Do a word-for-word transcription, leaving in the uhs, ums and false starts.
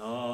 So